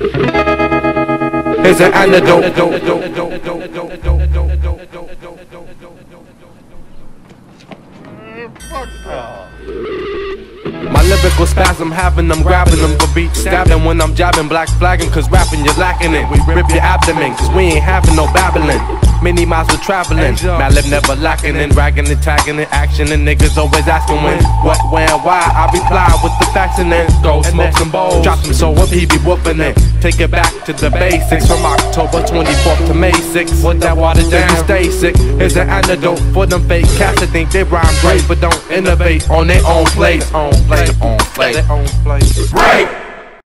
Here's an antidote. My lyrical spasm having them grabbing them for beats, stabbing when I'm jabbing, black flagging, cause rapping you're lacking it. We rip your abdomen, cause we ain't having no babbling. Many miles we're traveling, Malib never lacking in, ragging and tagging in action. And niggas always asking when, what, where, why. I reply with the facts and then go smoke some bowls, drop them so up, he be whooping it. Take it back to the basics from October 24th to May 6th. With that water down, stay sick. Here's an antidote for them fake cats that think they rhyme great but don't innovate on their own place. Break!